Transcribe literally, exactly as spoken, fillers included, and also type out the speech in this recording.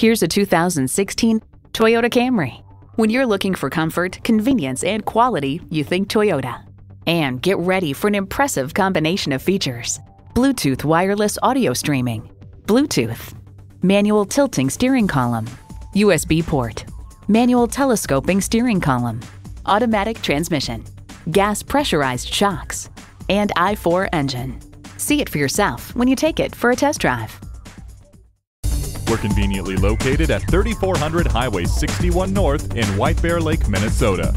Here's a two thousand sixteen Toyota Camry. When you're looking for comfort, convenience, and quality, you think Toyota. And get ready for an impressive combination of features: Bluetooth wireless audio streaming, Bluetooth, manual tilting steering column, U S B port, manual telescoping steering column, automatic transmission, gas pressurized shocks, and I four engine. See it for yourself when you take it for a test drive. We're conveniently located at thirty-four hundred Highway sixty-one North in White Bear Lake, Minnesota.